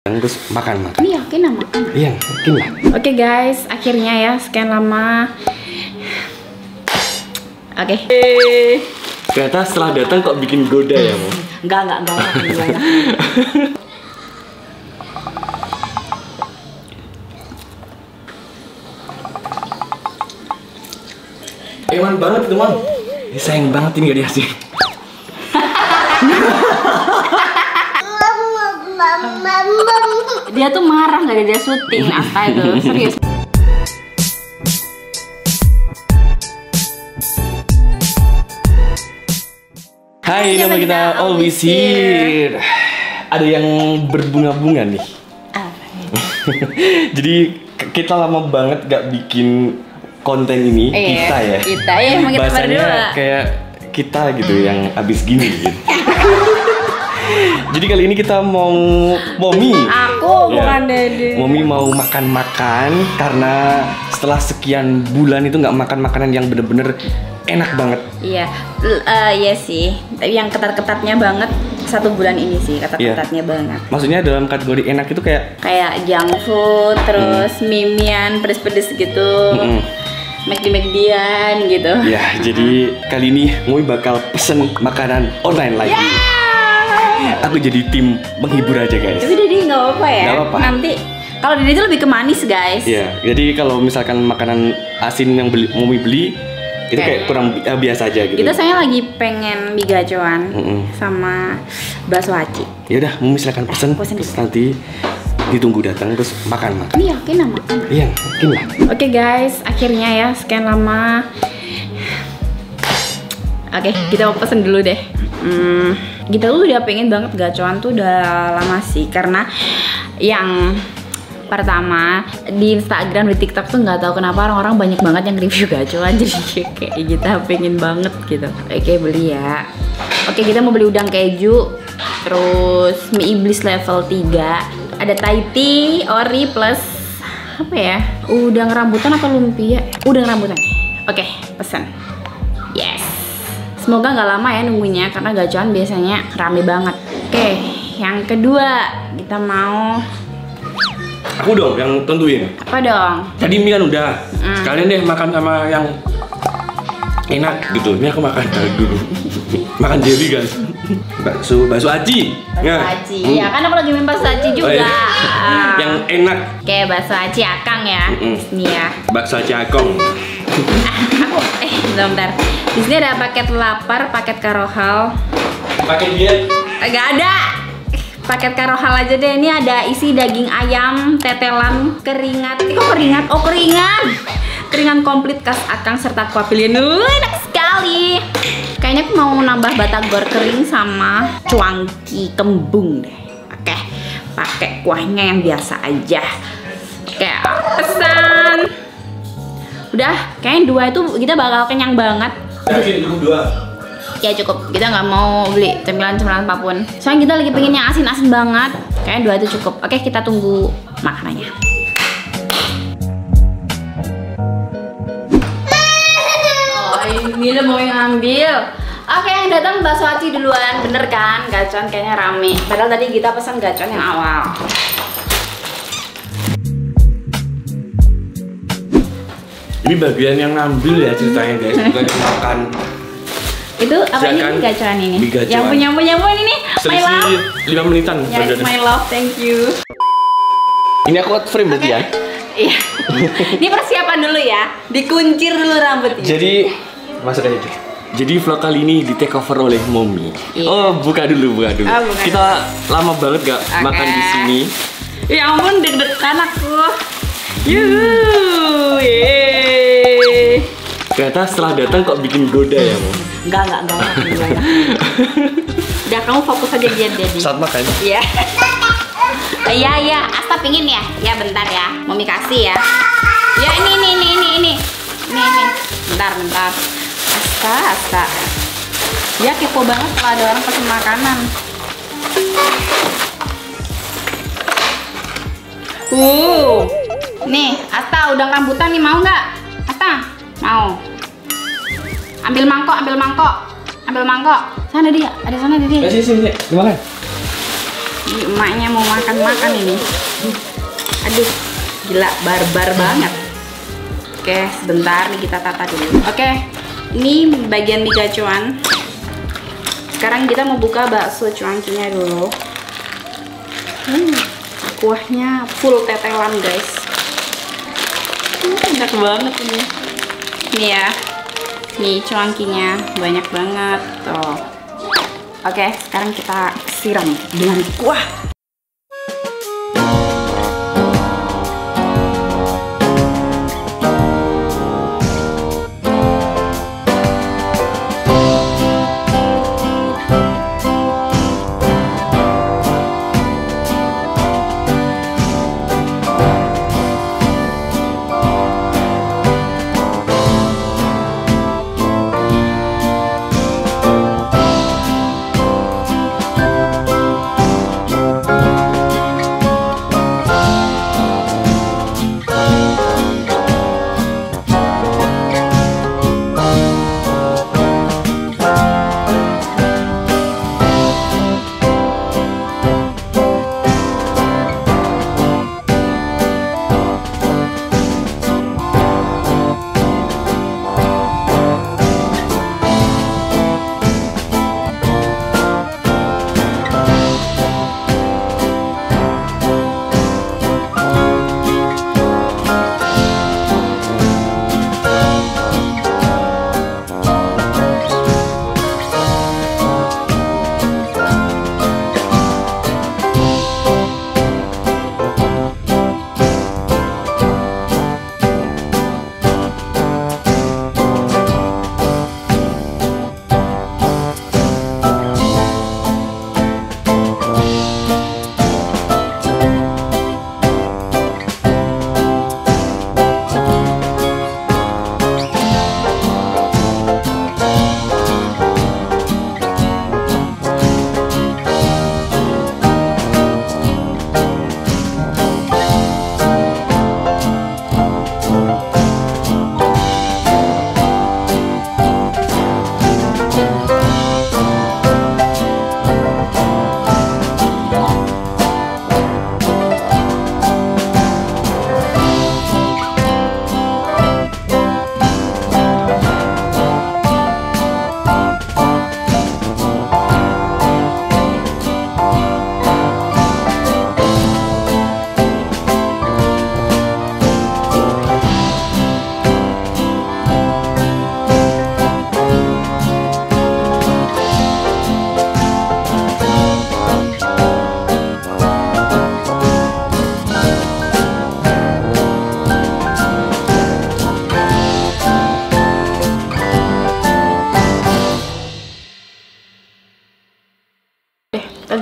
Terus makan. Ini yakin lah makan. Iya, yakin lah. Oke guys, akhirnya ya sekian lama. Oke. Ternyata setelah datang kok bikin goda ya, Mo? Enggak. Eman banget teman. Sayang banget ini gak dikasih. Dia tuh marah gak ada dia syuting apa itu, serius. Hai, nama kita always here. Ada yang berbunga-bunga nih. Jadi kita lama banget gak bikin konten ini, kita ya bahasanya kayak kita gitu yang abis gini gitu. Jadi kali ini kita mau Momi mau makan-makan karena setelah sekian bulan itu nggak makan makanan yang bener-bener enak banget. Iya, iya sih. Yang ketat-ketatnya banget satu bulan ini sih, ketat-ketatnya banget. Maksudnya dalam kategori enak itu kayak junk food, terus mimian, pedes-pedes gitu. McD-McD-an gitu. Iya, jadi kali ini Momi bakal pesen makanan online lagi. Aku jadi tim menghibur aja guys. Tapi Didi nggak apa-apa ya? Gak apa-apa. Nanti kalau Didi itu lebih ke manis guys. Iya. Jadi kalau misalkan makanan asin yang Momi beli itu kayak kurang biasa aja gitu. Kita saya lagi pengen mie gacoan sama bakso aci. Ya udah, Momi silakan pesen terus nanti ditunggu datang terus makan. Ini yakin lah makan. Iya, yakin lah. Oke guys, akhirnya ya sekian lama. Oke, kita mau pesen dulu deh. Gita tuh udah pengen banget gacoan tuh udah lama sih, karena yang pertama di Instagram, di TikTok tuh nggak tahu kenapa orang-orang banyak banget yang review gacoan, jadi kayak Gita pengen banget gitu. Oke, beli ya. Oke, kita mau beli udang keju, terus mie iblis level 3, ada Thai Tea, ori plus apa ya? Udang rambutan atau lumpia? Udang rambutan. Oke, pesan. Yes. Semoga nggak lama ya nunggunya, karena gacoan biasanya rame banget. Oke, yang kedua kita mau. Aku dong yang tentuin. Apa dong? Tadi mie kan udah. Sekalian deh makan sama yang enak gitu. Ini aku makan dulu. Makan jelly kan. Bakso aci. Bakso aci. Ya kan aku lagi main bakso aci juga. Yang enak. Oke, bakso aci akang ya. Ini ya. Bakso aci akong. Bentar. Di sini ada paket lapar, paket karohal, paket diet. Enggak ada. Paket karohal aja deh. Ini ada isi daging ayam, tetelan, keringat. Keringat? Oh, keringan. Keringan komplit khas akang serta kuah pilihan. Enak sekali. Kayaknya aku mau nambah batagor kering sama cuangki kembung deh. Oke. Pakai kuahnya yang biasa aja. Oke, pesan. Udah, kayaknya dua itu kita bakal kenyang banget. Yakin cukup dua? Ya cukup, kita nggak mau beli cemilan-cemilan apapun. Soalnya kita lagi pengen yang asin-asin banget. Kayaknya dua itu cukup. Oke, kita tunggu makanannya. Oh, ini lo mau yang ambil. Oke, yang datang bakso aci duluan. Bener kan? Gacoan kayaknya rame. Padahal tadi kita pesan gacoan yang awal. Ini bagian yang ngambil ya ceritanya guys, bukan yang makan. Itu apa ini gacoan ini? Yang punya ini my love. 5 menitan. Yes, my love, thank you. Ini aku out frame berarti ya? Iya. Ini persiapan dulu ya, dikuncir dulu rambutnya. Jadi masuk aja dulu. Jadi vlog kali ini di take over oleh Momi. Iya. Oh, buka dulu. Oh, buka kita dulu. Lama banget gak makan di sini. Ya ampun, deg-degan aku. Yuhuu, ternyata setelah datang kok bikin goda ya, Mo? Enggak. Udah, kamu fokus aja diet. Saat makan? Iya. Iya, Asta pingin ya? Ya, bentar ya. Momi kasih ya. Ya, ini. Bentar. Asta. Ya, kepo banget kalau ada orang pesen makanan. Nih, Asta udang rambutan nih, mau nggak? Asta? Mau. Ambil mangkok. Sana dia. Ada sana dia. Sini. Dimakan. Ini emaknya mau makan-makan ini. Aduh, gila, barbar banget. Oke, sebentar nih kita tata dulu. Oke, ini bagian mie gacoan. Sekarang kita mau buka bakso cuangkinya dulu. Kuahnya full tetelan, guys. Enak banget ini. Ini ya, nih cuangkinya banyak banget tuh. Oke, sekarang kita siram dengan kuah.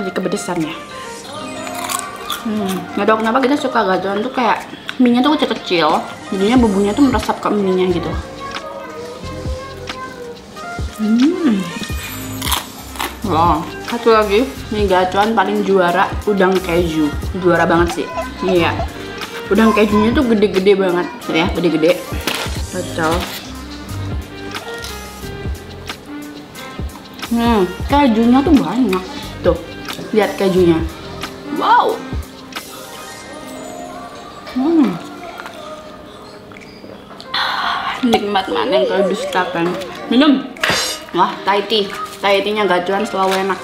Kepedesannya. Nggak tahu kenapa kita suka gacoan tuh kayak mie-nya tuh kecil-kecil, jadinya bumbunya tuh meresap ke mie-nya gitu. Wow, satu lagi mie gacoan paling juara udang keju, juara banget sih. Iya, udang kejunya tuh gede-gede banget, ya gede-gede. Betul. Kejunya tuh banyak tuh. Lihat kejunya. Wow. Nikmat mana yang kau dustakan. Minum. Wah, Thai Tea. Thai Tea-nya gacoan selalu enak.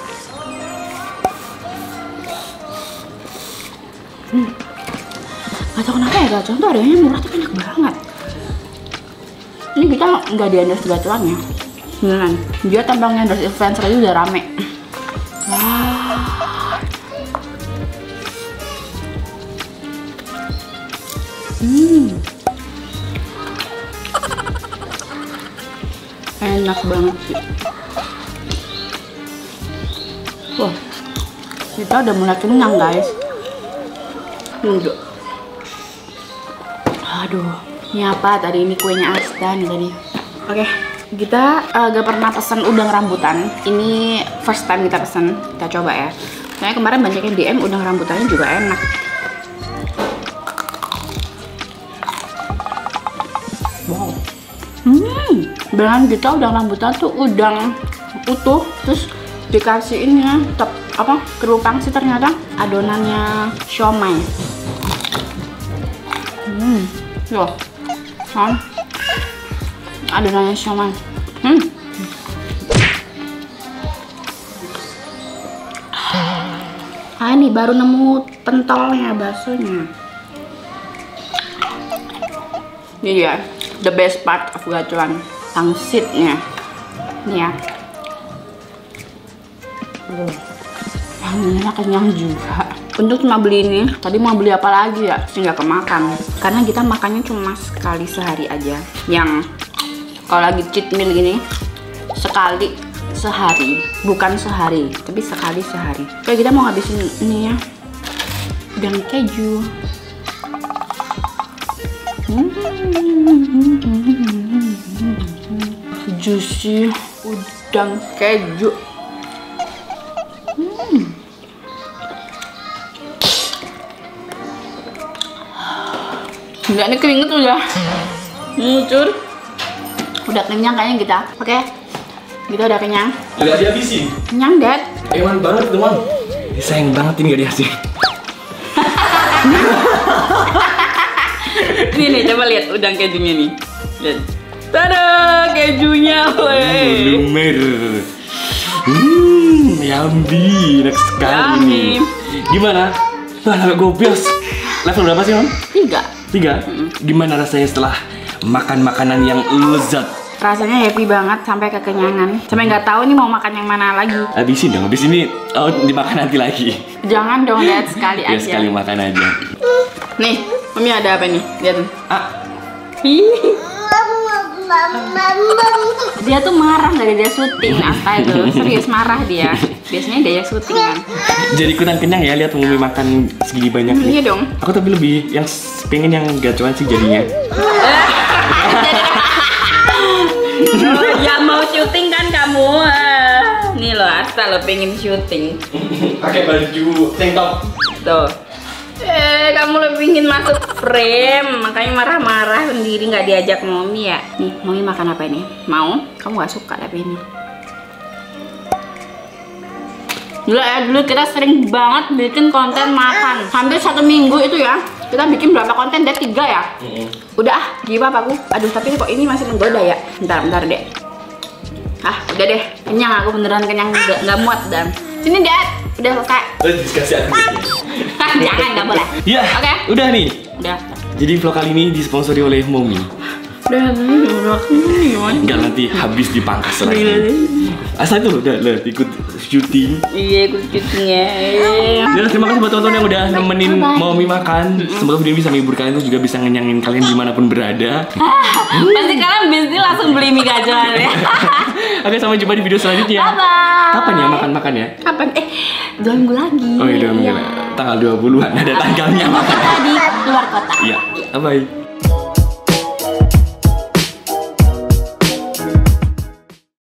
Gak tau kenapa ya, gacoan tuh harganya murah tapi enak banget. Ini kita nggak di-endorse gacoan ya. Beneran. Dia tanpa nge-endorse influencer aja udah rame. Enak banget sih. Wah, kita udah mulai kenyang guys. Udah. Aduh, ini apa tadi, ini kuenya Asta nih tadi. Oke, kita gak pernah pesan udang rambutan. Ini first time kita pesan, kita coba ya. Soalnya kemarin banyaknya DM udang rambutannya juga enak. Wow, beneran kita udang rambutan tuh udang utuh, terus dikasihinnya apa kerupang sih ternyata adonannya siomay. Loh, kan adonannya siomay. Ah, ini baru nemu pentolnya, baksonya. Ini dia, the best part of Gacoan, pangsitnya. Ini ya. Ini kenyang juga. Untuk cuma beli ini, tadi mau beli apa lagi ya? Nggak kemakan. Karena kita makannya cuma sekali sehari aja. Yang kalau lagi cheat meal gini, sekali sehari, bukan sehari tapi sekali sehari. Oke, kita mau habisin ini ya, dengan keju. Juicy udang keju. Enggak, ini keringet udah ngucur, udah kenyang kayaknya kita. Oke, gitu udah kenyang. Gak dihabisin. Kenyang, Dad. Ewan banget, teman. Sayang banget ini gak dihabisin. Ini nih, coba lihat udang kejunya nih. Lihat. Tada, kejunya, weh. Lumer. Yummy, enak sekali nih. Gimana? Wah, gobios. Level berapa sih, Mam? 3. Gimana rasanya setelah makan makanan yang lezat? Rasanya happy banget sampai kekenyangan, sampai nggak tahu nih mau makan yang mana lagi. Habisin dong, habis ini dimakan nanti lagi. Jangan dong, lihat sekali aja. Sekali makan aja. Nih, Mami ada apa nih? Lihat tuh. Dia tuh marah dari dia syuting, astaga, serius marah dia. Biasanya dia syuting kan. Jadi ikutan kenyang ya, lihat Mami makan segini banyak. Iya dong. Aku tapi lebih yang pengen yang Gacoan sih jadinya. Ya mau syuting kan kamu. Nih lo, Asta lo pengen syuting pakai baju tank top. Tuh. Kamu lo pengin masuk frame, makanya marah-marah sendiri nggak diajak Mami ya. Nih, Mami makan apa ini? Mau? Kamu nggak suka tapi ini. Dulu ya, dulu kita sering banget bikin konten makan. Hampir 1 minggu itu ya. Kita bikin berapa konten? Deh, 3 ya? Udah ah, gimana papaku? Aduh, tapi kok ini masih menggoda ya? Bentar deh. Ah, udah deh. Kenyang aku, beneran kenyang. Nggak muat dan. Sini, Dad. Udah selesai. Dikasih aku. Jangan, nggak boleh. Iya, oke. Udah nih. Udah. Jadi vlog kali ini disponsori oleh Mami. Enggak, nanti habis dipangkas lagi. Asal itu udah ikut syuting. Iya, ikut syutingnya. Terima kasih buat teman-teman yang udah nemenin Mami makan. Semoga video ini bisa menghibur kalian, terus juga bisa ngenyangin kalian dimanapun berada. Pasti kalian bisnis langsung beli mie Gacoan ya. Oke, sampai jumpa di video selanjutnya. Bye-bye. Kapan ya makan-makan ya? Kapan? 2 minggu lagi. Oh iya, 2 minggu. Tanggal 20-an ada tanggalnya. Kita di luar kota. Iya. Bye.